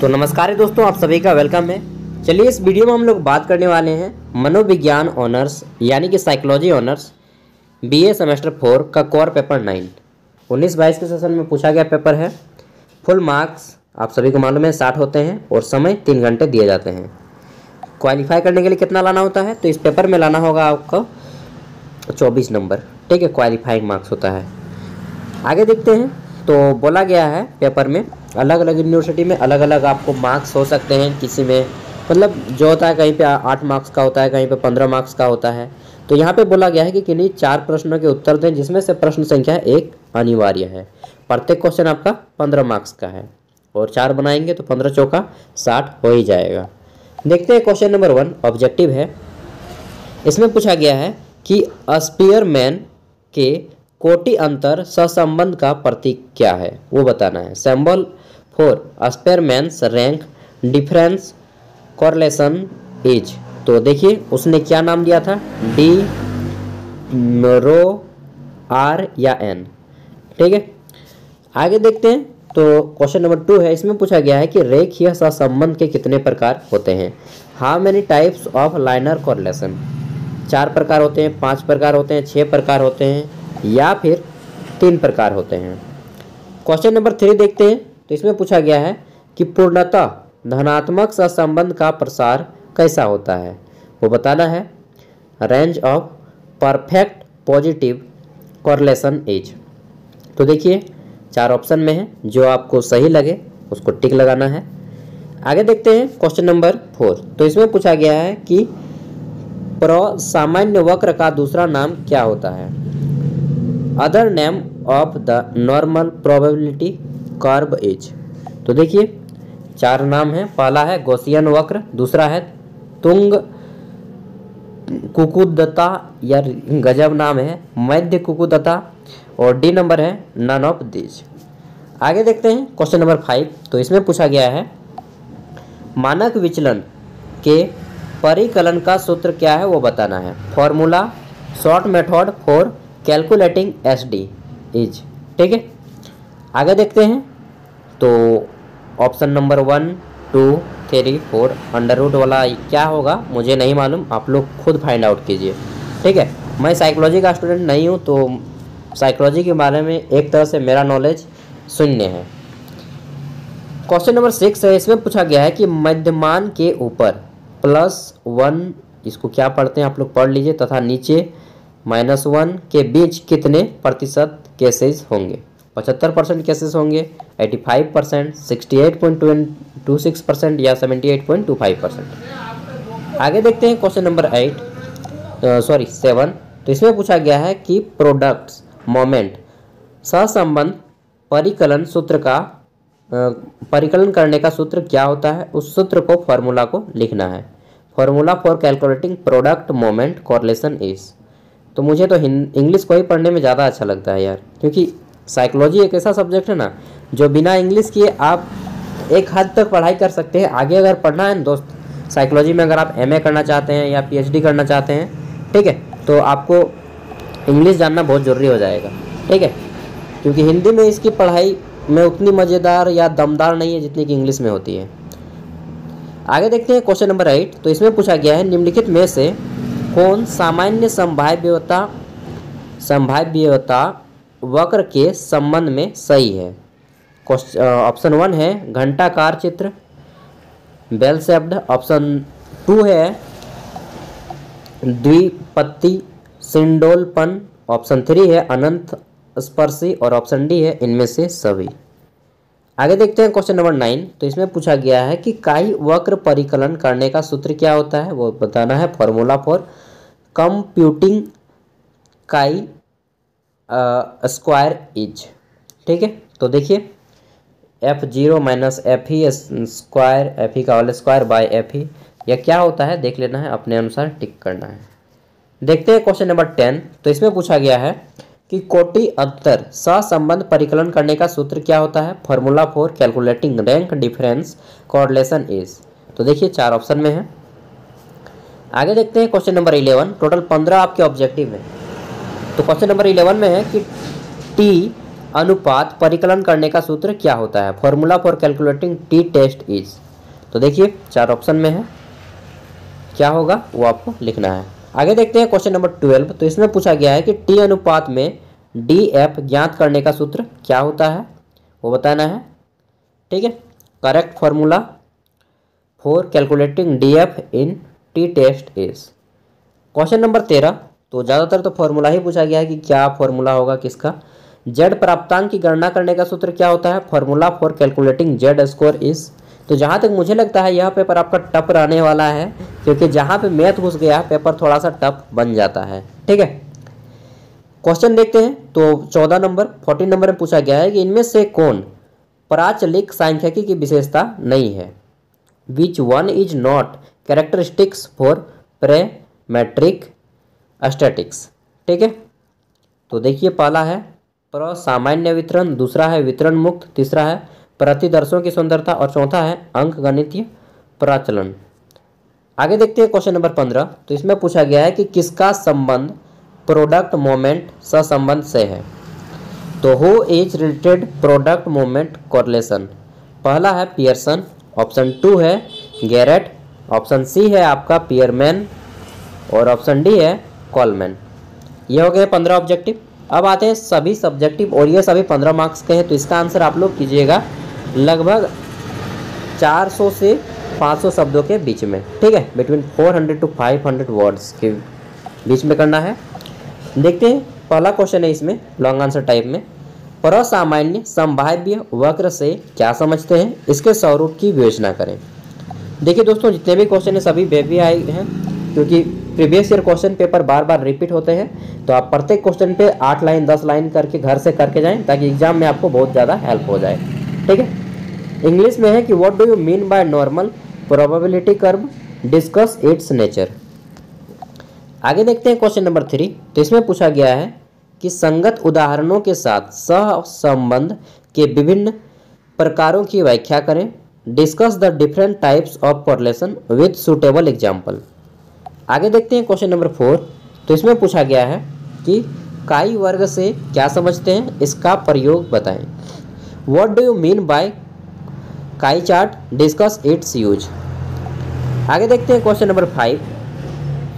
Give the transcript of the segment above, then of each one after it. तो नमस्कार दोस्तों, आप सभी का वेलकम है। चलिए इस वीडियो में हम लोग बात करने वाले हैं मनोविज्ञान ऑनर्स यानी कि साइकोलॉजी ऑनर्स बीए सेमेस्टर 4 का कोर पेपर 9 19-22 के सेशन में पूछा गया पेपर है। फुल मार्क्स आप सभी को मालूम है 60 होते हैं और समय 3 घंटे दिए जाते हैं। क्वालिफाई करने के लिए कितना लाना होता है तो इस पेपर में लाना होगा आपको 24 नंबर, ठीक है, क्वालिफाइंग मार्क्स होता है। आगे देखते हैं तो बोला गया है पेपर में अलग अलग यूनिवर्सिटी में अलग अलग आपको मार्क्स हो सकते हैं। किसी में मतलब जो होता है कहीं पे 8 मार्क्स का होता है, कहीं पे 15 मार्क्स का होता है। तो यहाँ पे बोला गया है कि किन्हीं 4 प्रश्नों के उत्तर दें जिसमें से प्रश्न संख्या 1 अनिवार्य है। प्रत्येक क्वेश्चन आपका 15 मार्क्स का है और 4 बनाएंगे तो 15×4 = 60 हो ही जाएगा। देखते हैं क्वेश्चन नंबर 1 ऑब्जेक्टिव है। इसमें पूछा गया है कि स्पीयरमैन के कोटि अंतर सहसंबंध का प्रतीक क्या है वो बताना है। Symbol 4 Spearman's rank difference correlation is, तो देखिए उसने क्या नाम दिया था, डी रो आर या एन, ठीक है। आगे देखते हैं तो क्वेश्चन नंबर 2 है। इसमें पूछा गया है कि रेखीय सहसंबंध के कितने प्रकार होते हैं। How many types of linear correlation, 4 प्रकार होते हैं, 5 प्रकार होते हैं, 6 प्रकार होते हैं या फिर 3 प्रकार होते हैं। क्वेश्चन नंबर 3 देखते हैं तो इसमें पूछा गया है कि पूर्णतः धनात्मक सहसंबंध का प्रसार कैसा होता है वो बताना है। Range of perfect positive correlation is, तो देखिए 4 ऑप्शन में है, जो आपको सही लगे उसको टिक लगाना है। आगे देखते हैं क्वेश्चन नंबर 4, तो इसमें पूछा गया है कि सामान्य वक्र का दूसरा नाम क्या होता है। Other name of the normal probability curve is, तो देखिए 4 नाम है। पहला है गौसियन वक्र, दूसरा है तुंग कुकुदत्ता या गजब नाम है मध्य कुकुदत्ता, और डी नंबर है नन ऑफ दिस। आगे देखते हैं क्वेश्चन नंबर 5, तो इसमें पूछा गया है मानक विचलन के परिकलन का सूत्र क्या है वो बताना है। Formula short method for calculating S D is, ठीक है। आगे देखते हैं तो ऑप्शन नंबर 1, 2, 3, 4 अंडररूट वाला क्या होगा मुझे नहीं मालूम, आप लोग खुद फाइंड आउट कीजिए, ठीक है। मैं साइकोलॉजी का स्टूडेंट नहीं हूँ तो साइकोलॉजी के बारे में एक तरह से मेरा नॉलेज शून्य है। क्वेश्चन नंबर 6 है। इसमें पूछा गया है कि मध्यमान के ऊपर +1 इसको क्या पढ़ते हैं आप लोग पढ़ लीजिए तथा नीचे -1 के बीच कितने प्रतिशत केसेस होंगे। 75% केसेस होंगे, 85%, 68.26% या 78.25%। आगे देखते हैं क्वेश्चन नंबर 7, तो इसमें पूछा गया है कि प्रोडक्ट्स मोमेंट सहसंबंध परिकलन सूत्र का परिकलन करने का सूत्र क्या होता है, उस सूत्र को फॉर्मूला को लिखना है। Formula for calculating product moment correlation is, तो मुझे तो इंग्लिश को ही पढ़ने में ज़्यादा अच्छा लगता है यार, क्योंकि साइकोलॉजी एक ऐसा सब्जेक्ट है ना जो बिना इंग्लिश किए आप एक हद तक पढ़ाई कर सकते हैं। आगे अगर पढ़ना है ना दोस्त, साइकोलॉजी में अगर आप MA करना चाहते हैं या PhD करना चाहते हैं, ठीक है, तो आपको इंग्लिश जानना बहुत ज़रूरी हो जाएगा, ठीक है, क्योंकि हिंदी में इसकी पढ़ाई में उतनी मज़ेदार या दमदार नहीं है जितनी कि इंग्लिश में होती है। आगे देखते हैं क्वेश्चन नंबर 8, तो इसमें पूछा गया है निम्नलिखित में से कौन सामान्य संभाव्यता वक्र के संबंध में सही है। ऑप्शन 1 है घंटाकार चित्र बेल शेप्ड, ऑप्शन 2 है द्विपत्ति सिंडोलपन, ऑप्शन 3 है अनंत स्पर्शी और ऑप्शन डी है इनमें से सभी। आगे देखते हैं क्वेश्चन नंबर 9, तो इसमें पूछा गया है कि काई वक्र परिकलन करने का सूत्र क्या होता है वो बताना है। Formula for computing chi square is, ठीक है, तो देखिए F0 - Fe स्क्वायर Fe का होल स्क्वायर / Fe यह क्या होता है देख लेना है, अपने अनुसार टिक करना है। देखते हैं क्वेश्चन नंबर 10, तो इसमें पूछा गया है कि कोटि अंतर सहसंबंध परिकलन करने का सूत्र क्या होता है। Formula for calculating rank difference correlation is, तो देखिए 4 ऑप्शन में है। आगे देखते हैं क्वेश्चन नंबर 11, टोटल 15 आपके ऑब्जेक्टिव है। तो क्वेश्चन नंबर 11 में है कि टी अनुपात परिकलन करने का सूत्र क्या होता है? Formula for calculating T test is. तो देखिए चार ऑप्शन में है, क्या होगा वो आपको लिखना है। आगे देखते हैं क्वेश्चन नंबर 12। तो इसमें पूछा गया है कि टी अनुपात में डी एफ ज्ञात करने का सूत्र क्या होता है वो बताना है। ठीक है, correct formula for calculating D F in T test is. Question number 13। तो ज़्यादातर तो फॉर्मूला ही पूछा गया है कि क्या फॉर्मूला होगा किसका। जेड प्राप्तांक की गणना करने का सूत्र क्या होता है? Formula for calculating Z score is. तो जहाँ तक मुझे लगता है यह पेपर आपका टफ रहने वाला है, क्योंकि जहाँ पे मैथ घुस गया पेपर थोड़ा सा टफ बन जाता है। ठीक है, क्वेश्चन देखते हैं। तो 14 नंबर में पूछा गया है कि इनमें से कौन प्राचलिक सांख्यिकी की विशेषता नहीं है? Which one is not characteristics for parametric statics. ठीक है, तो देखिए पहला है प्रसामान्य वितरण, दूसरा है वितरण मुक्त, तीसरा है प्रतिदर्शों की सुंदरता और चौथा है अंकगणितीय प्राचलन। आगे देखते हैं क्वेश्चन नंबर 15। तो इसमें पूछा गया है कि किसका संबंध प्रोडक्ट मोमेंट सहसंबंध से है? तो who is related product moment correlation. पहला है पियर्सन, ऑप्शन 2 है गैरेट, ऑप्शन सी है आपका स्पीयरमैन और ऑप्शन डी है कोलमैन। ये हो गए 15 ऑब्जेक्टिव। अब आते हैं सभी सब्जेक्टिव और ये सभी 15 मार्क्स के हैं। तो इसका आंसर आप लोग कीजिएगा लगभग 400 से 500 शब्दों के बीच में। ठीक है, बिटवीन 400 टू 500 वर्ड्स के बीच में करना है। देखते हैं पहला क्वेश्चन है इसमें लॉन्ग आंसर टाइप में। परसामान्य संभाव्य वक्र से क्या समझते हैं? इसके स्वरूप की विवेचना करें। देखिए दोस्तों, जितने भी क्वेश्चन है सभी बेबी आए हैं, क्योंकि प्रीवियस ईयर क्वेश्चन पेपर बार बार रिपीट होते हैं। तो आप प्रत्येक क्वेश्चन पे 8 लाइन 10 लाइन करके घर से करके जाएं, ताकि एग्जाम में आपको बहुत ज़्यादा हेल्प हो जाए। ठीक है, इंग्लिश में है कि what do you mean by normal probability curve, discuss its nature. आगे देखते हैं क्वेश्चन नंबर 3। तो इसमें पूछा गया है कि संगत उदाहरणों के साथ सहसंबंध के विभिन्न प्रकारों की व्याख्या करें। Discuss the different types of correlation with suitable example. आगे देखते हैं क्वेश्चन नंबर 4। तो इसमें पूछा गया है कि काई वर्ग से क्या समझते हैं? इसका प्रयोग बताएं। What do you mean by chi chart, discuss its use. आगे देखते हैं क्वेश्चन नंबर 5।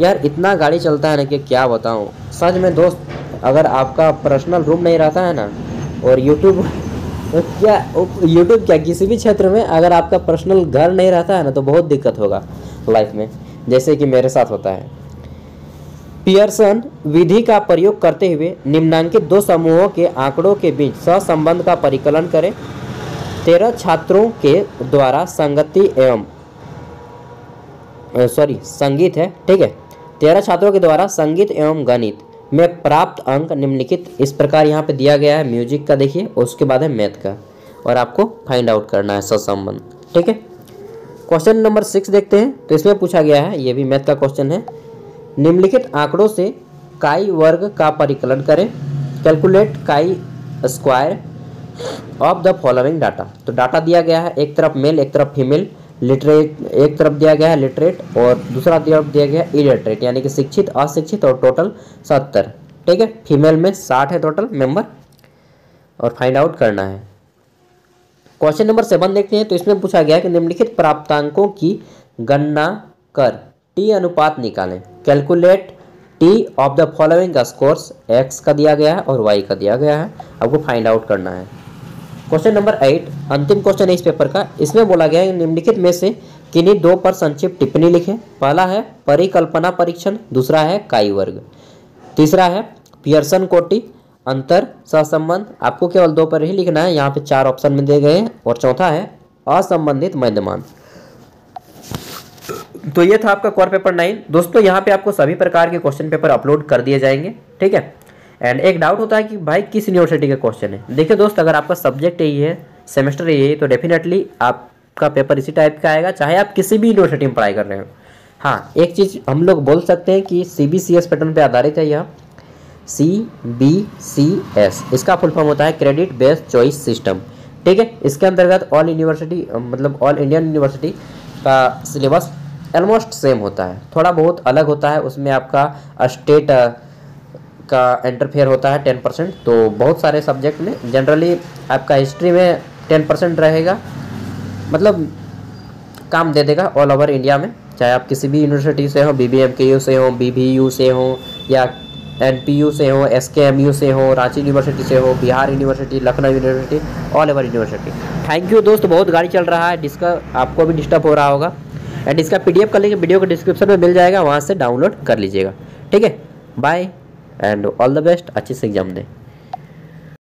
यार इतना गाड़ी चलता है ना कि क्या बताऊं सच में दोस्त। अगर आपका पर्सनल रूम नहीं रहता है ना और यूट्यूब क्या किसी भी क्षेत्र में अगर आपका पर्सनल घर नहीं रहता है ना तो बहुत दिक्कत होगा लाइफ में, जैसे कि मेरे साथ होता है। पियर्सन विधि का प्रयोग करते हुए निम्नांकित दो समूहों के आंकड़ों के बीच सहसंबंध का परिकलन करें। 13 छात्रों के द्वारा संगति एवं संगीत है। ठीक है, 13 छात्रों के द्वारा संगीत एवं गणित में प्राप्त अंक निम्नलिखित इस प्रकार यहाँ पे दिया गया है। म्यूजिक का देखिए, उसके बाद है मैथ का, और आपको फाइंड आउट करना है सहसंबंध। ठीक है, क्वेश्चन नंबर 6 देखते हैं। तो इसमें पूछा गया है, ये भी मैथ का क्वेश्चन है, निम्नलिखित आंकड़ों से काई वर्ग का परिकलन करें। Calculate chi square of the following data. तो डाटा दिया गया है, एक तरफ मेल एक तरफ फीमेल, लिटरेट एक तरफ दिया गया है लिटरेट और दूसरा तरफ दिया गया है इलिटरेट, यानी कि शिक्षित अशिक्षित, और टोटल 70। ठीक है, फीमेल में 60 है टोटल मेंबर, और फाइंड आउट करना है। क्वेश्चन नंबर 7 देखते हैं। तो इसमें पूछा गया है कि निम्नलिखित प्राप्तांकों की गणना कर टी अनुपात निकालें। Calculate T of the following scores, X का दिया गया है और वाई का दिया गया है, आपको फाइंड आउट करना है। क्वेश्चन नंबर 8 अंतिम क्वेश्चन है इस पेपर का। इसमें बोला गया है निम्नलिखित में से किन्हीं दो पर संक्षिप्त टिप्पणी लिखें। पहला है परिकल्पना परीक्षण, दूसरा है काई वर्ग, तीसरा है पियर्सन कोटि अंतर सहसंबंध। आपको केवल 2 पर ही लिखना है, यहाँ पे 4 ऑप्शन में दिए गए हैं, और चौथा है असंबंधित मध्यमान। तो ये था आपका कोर पेपर 9 दोस्तों। यहाँ पे आपको सभी प्रकार के क्वेश्चन पेपर अपलोड कर दिए जाएंगे। ठीक है, एंड एक डाउट होता है कि भाई किस यूनिवर्सिटी का क्वेश्चन है। देखिए दोस्त, अगर आपका सब्जेक्ट यही है, सेमेस्टर यही है, तो डेफिनेटली आपका पेपर इसी टाइप का आएगा, चाहे आप किसी भी यूनिवर्सिटी में पढ़ाई कर रहे हो। हाँ, एक चीज़ हम लोग बोल सकते हैं कि CBCS पैटर्न पे आधारित है यह। CBCS इसका फुल फॉर्म होता है क्रेडिट बेस्ड चॉइस सिस्टम। ठीक है, इसके अंतर्गत ऑल यूनिवर्सिटी मतलब ऑल इंडियन यूनिवर्सिटी का सिलेबस ऑलमोस्ट सेम होता है, थोड़ा बहुत अलग होता है। उसमें आपका स्टेट का इंटरफेयर होता है 10%। तो बहुत सारे सब्जेक्ट में जनरली आपका हिस्ट्री में 10% रहेगा, मतलब काम दे देगा ऑल ओवर इंडिया में, चाहे आप किसी भी यूनिवर्सिटी से हो, BBMKU से हो, BBU से हो या NPU से हो, SKMU से हो, रांची यूनिवर्सिटी से हो, Bihar university, Lucknow university, all over university. Thank you दोस्त, बहुत गाड़ी चल रहा है जिसका आपको भी डिस्टर्ब हो रहा होगा। एंड इसका PDF का लिंक वीडियो के डिस्क्रिप्शन में मिल जाएगा, वहाँ से डाउनलोड कर लीजिएगा। ठीक है, bye and all the best, अच्छे से एग्जाम दें।